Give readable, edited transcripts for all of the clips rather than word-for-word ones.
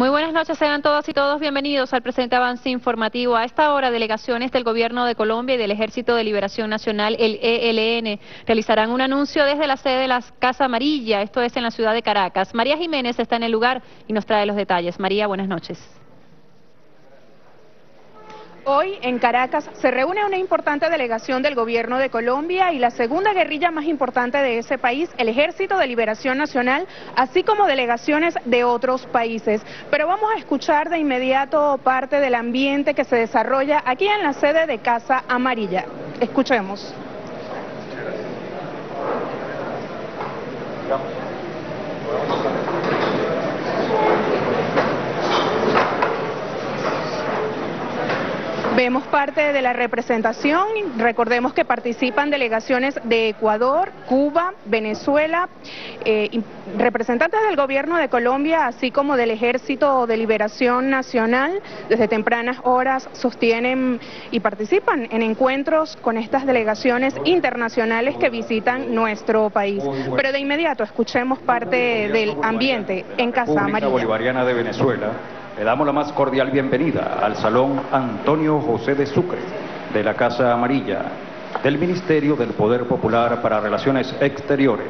Muy buenas noches, sean todas y todos bienvenidos al presente avance informativo. A esta hora, delegaciones del Gobierno de Colombia y del Ejército de Liberación Nacional, el ELN, realizarán un anuncio desde la sede de la Casa Amarilla, esto es en la ciudad de Caracas. María Jiménez está en el lugar y nos trae los detalles. María, buenas noches. Hoy en Caracas se reúne una importante delegación del gobierno de Colombia y la segunda guerrilla más importante de ese país, el Ejército de Liberación Nacional, así como delegaciones de otros países. Pero vamos a escuchar de inmediato parte del ambiente que se desarrolla aquí en la sede de Casa Amarilla. Escuchemos. Vemos parte de la representación, recordemos que participan delegaciones de Ecuador, Cuba, Venezuela, y representantes del gobierno de Colombia, así como del Ejército de Liberación Nacional. Desde tempranas horas sostienen y participan en encuentros con estas delegaciones internacionales que visitan nuestro país. Pero de inmediato escuchemos parte del ambiente en Casa Amarilla. Bolivariana de Venezuela. Le damos la más cordial bienvenida al Salón Antonio José de Sucre, de la Casa Amarilla, del Ministerio del Poder Popular para Relaciones Exteriores,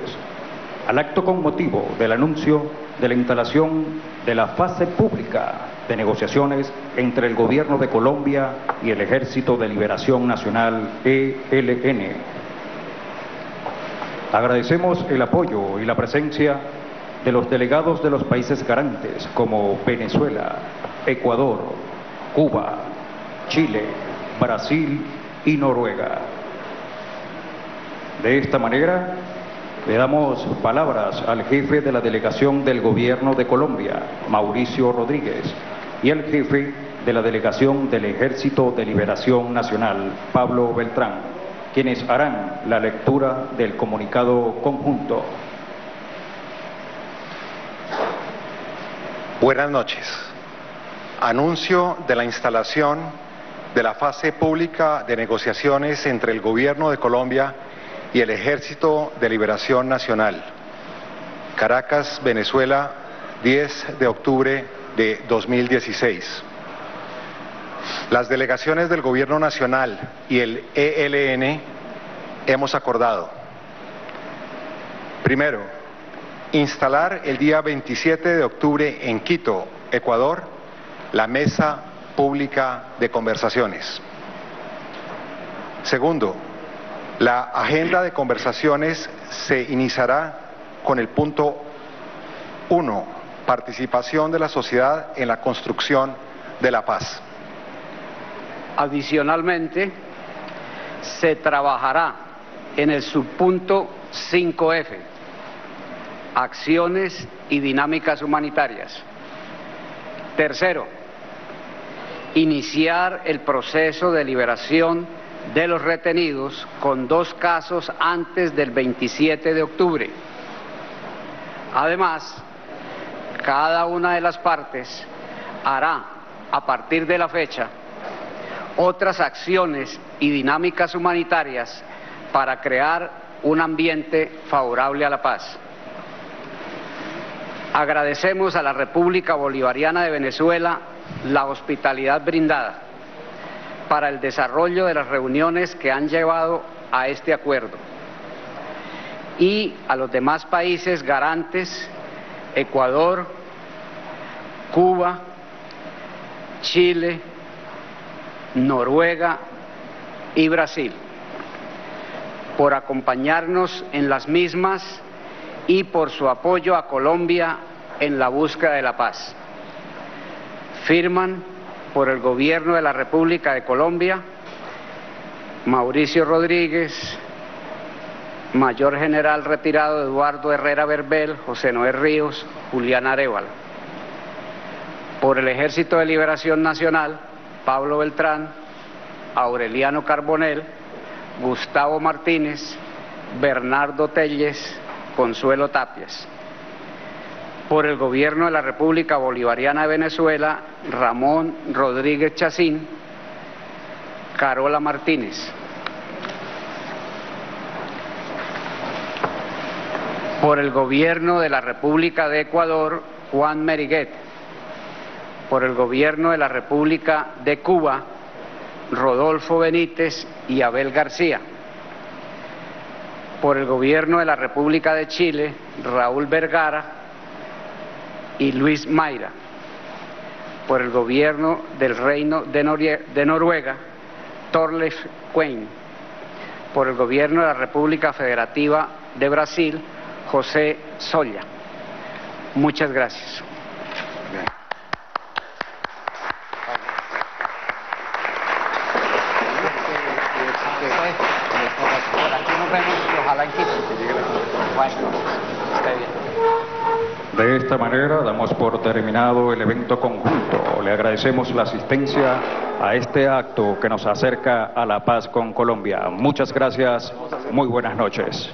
al acto con motivo del anuncio de la instalación de la fase pública de negociaciones entre el Gobierno de Colombia y el Ejército de Liberación Nacional, ELN. Agradecemos el apoyo y la presencia de los delegados de los países garantes como Venezuela, Ecuador, Cuba, Chile, Brasil y Noruega. De esta manera, le damos palabras al jefe de la delegación del Gobierno de Colombia, Mauricio Rodríguez, y al jefe de la delegación del Ejército de Liberación Nacional, Pablo Beltrán, quienes harán la lectura del comunicado conjunto. Buenas noches. Anuncio de la instalación de la fase pública de negociaciones entre el Gobierno de Colombia y el Ejército de Liberación Nacional. Caracas, Venezuela, 10 de octubre de 2016. Las delegaciones del Gobierno Nacional y el ELN hemos acordado. Primero, instalar el día 27 de octubre en Quito, Ecuador, la mesa pública de conversaciones. Segundo, la agenda de conversaciones se iniciará con el punto 1, participación de la sociedad en la construcción de la paz. Adicionalmente, se trabajará en el subpunto 5F, acciones y dinámicas humanitarias. Tercero, iniciar el proceso de liberación de los retenidos con 2 casos antes del 27 de octubre. Además, cada una de las partes hará, a partir de la fecha, otras acciones y dinámicas humanitarias para crear un ambiente favorable a la paz. Agradecemos a la República Bolivariana de Venezuela la hospitalidad brindada para el desarrollo de las reuniones que han llevado a este acuerdo y a los demás países garantes, Ecuador, Cuba, Chile, Noruega y Brasil, por acompañarnos en las mismas y por su apoyo a Colombia en la búsqueda de la paz. Firman por el Gobierno de la República de Colombia, Mauricio Rodríguez, Mayor General Retirado Eduardo Herrera Verbel, José Noé Ríos, Julián Areval. Por el Ejército de Liberación Nacional, Pablo Beltrán, Aureliano Carbonel, Gustavo Martínez, Bernardo Telles, Consuelo Tapias. Por el Gobierno de la República Bolivariana de Venezuela, Ramón Rodríguez Chacín, Carola Martínez. Por el Gobierno de la República de Ecuador, Juan Meriguet, por el Gobierno de la República de Cuba, Rodolfo Benítez y Abel García; por el Gobierno de la República de Chile, Raúl Vergara y Luis Mayra; por el Gobierno del Reino de Noruega, Torles Queen; por el Gobierno de la República Federativa de Brasil, José Solla. Muchas gracias. De esta manera damos por terminado el evento conjunto. Le agradecemos la asistencia a este acto que nos acerca a la paz con Colombia. Muchas gracias, muy buenas noches.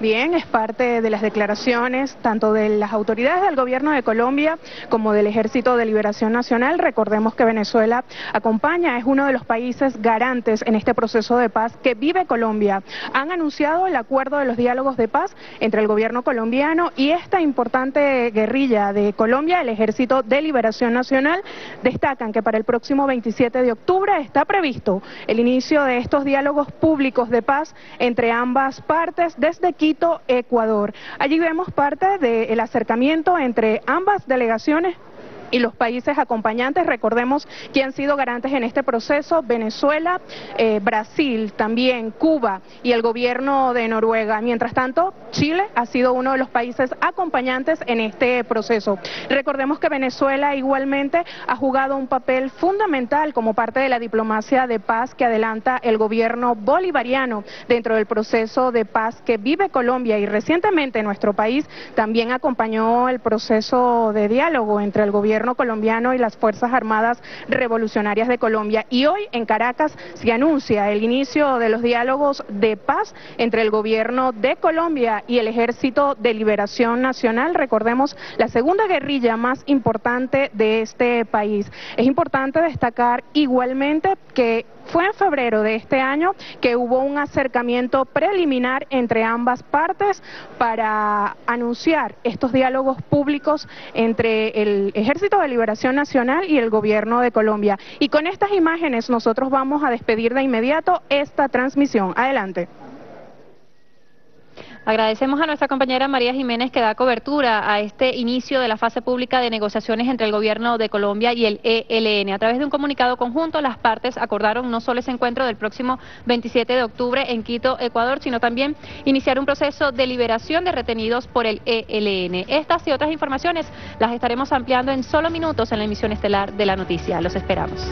Bien, es parte de las declaraciones tanto de las autoridades del Gobierno de Colombia como del Ejército de Liberación Nacional. Recordemos que Venezuela acompaña, es uno de los países garantes en este proceso de paz que vive Colombia. Han anunciado el acuerdo de los diálogos de paz entre el Gobierno colombiano y esta importante guerrilla de Colombia, el Ejército de Liberación Nacional. Destacan que para el próximo 27 de octubre está previsto el inicio de estos diálogos públicos de paz entre ambas partes desde Quito, Ecuador. Allí vemos parte del acercamiento entre ambas delegaciones y los países acompañantes. Recordemos que han sido garantes en este proceso: Venezuela, Brasil, también Cuba y el Gobierno de Noruega. Mientras tanto, Chile ha sido uno de los países acompañantes en este proceso. Recordemos que Venezuela igualmente ha jugado un papel fundamental como parte de la diplomacia de paz que adelanta el gobierno bolivariano dentro del proceso de paz que vive Colombia, y recientemente nuestro país también acompañó el proceso de diálogo entre el gobierno colombiano y las Fuerzas Armadas Revolucionarias de Colombia. Y hoy en Caracas se anuncia el inicio de los diálogos de paz entre el Gobierno de Colombia y el Ejército de Liberación Nacional. Recordemos, la segunda guerrilla más importante de este país. Es importante destacar igualmente que fue en febrero de este año que hubo un acercamiento preliminar entre ambas partes para anunciar estos diálogos públicos entre el Ejército de Liberación Nacional y el Gobierno de Colombia. Y con estas imágenes nosotros vamos a despedir de inmediato esta transmisión. Adelante. Agradecemos a nuestra compañera María Jiménez, que da cobertura a este inicio de la fase pública de negociaciones entre el Gobierno de Colombia y el ELN. A través de un comunicado conjunto, las partes acordaron no solo ese encuentro del próximo 27 de octubre en Quito, Ecuador, sino también iniciar un proceso de liberación de retenidos por el ELN. Estas y otras informaciones las estaremos ampliando en solo minutos en la emisión estelar de la noticia. Los esperamos.